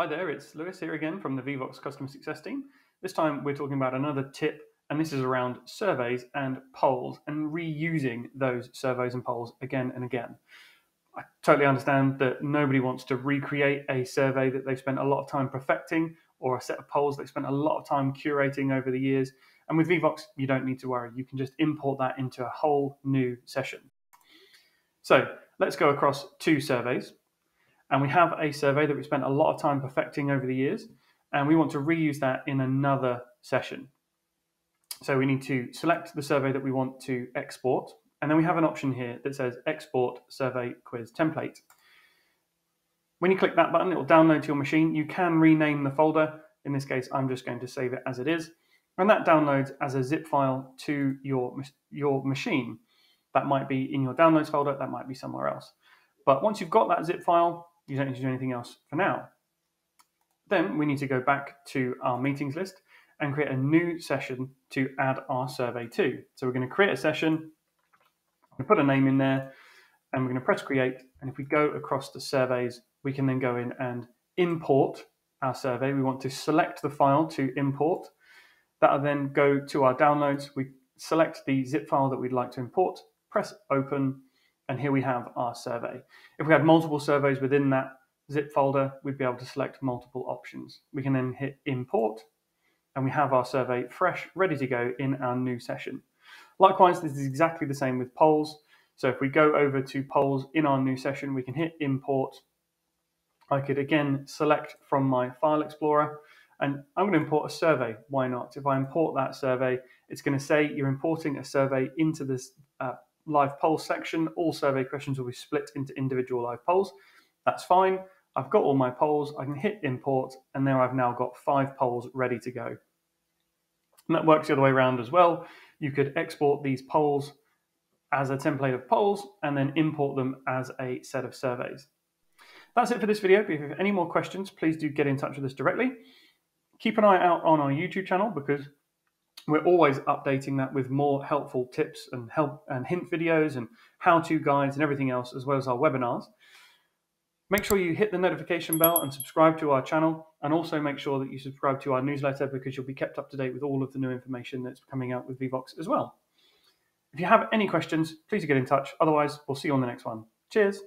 Hi there, it's Lewis here again from the Vevox Customer Success team. This time we're talking about another tip, and this is around surveys and polls and reusing those surveys and polls again and again. I totally understand that nobody wants to recreate a survey that they've spent a lot of time perfecting or a set of polls they've spent a lot of time curating over the years. And with Vevox, you don't need to worry. You can just import that into a whole new session. So let's go across two surveys. And we have a survey that we spent a lot of time perfecting over the years, and we want to reuse that in another session. So we need to select the survey that we want to export, and then we have an option here that says Export Survey Quiz Template. When you click that button, it will download to your machine. You can rename the folder. In this case, I'm just going to save it as it is, and that downloads as a zip file to your machine. That might be in your Downloads folder, that might be somewhere else. But once you've got that zip file, you don't need to do anything else for now. Then we need to go back to our meetings list and create a new session to add our survey to. So we're going to create a session, I'm going to put a name in there, and we're going to press create. And if we go across the surveys, we can then go in and import our survey. We want to select the file to import. That'll then go to our downloads. We select the zip file that we'd like to import, press open, and here we have our survey. If we had multiple surveys within that zip folder, we'd be able to select multiple options. We can then hit import, and we have our survey fresh, ready to go in our new session. Likewise, this is exactly the same with polls. So if we go over to polls in our new session, we can hit import. I could again select from my file explorer, and I'm going to import a survey. Why not? If I import that survey, it's going to say you're importing a survey into this live poll section. All survey questions will be split into individual live polls. That's fine. I've got all my polls. I can hit import, and there I've now got 5 polls ready to go. And that works the other way around as well. You could export these polls as a template of polls and then import them as a set of surveys. That's it for this video. If you have any more questions, please do get in touch with us directly. Keep an eye out on our YouTube channel because we're always updating that with more helpful tips and help and hint videos and how-to guides and everything else, as well as our webinars. Make sure you hit the notification bell and subscribe to our channel, and also make sure that you subscribe to our newsletter because you'll be kept up to date with all of the new information that's coming out with Vevox as well. If you have any questions, please get in touch. Otherwise, we'll see you on the next one. Cheers.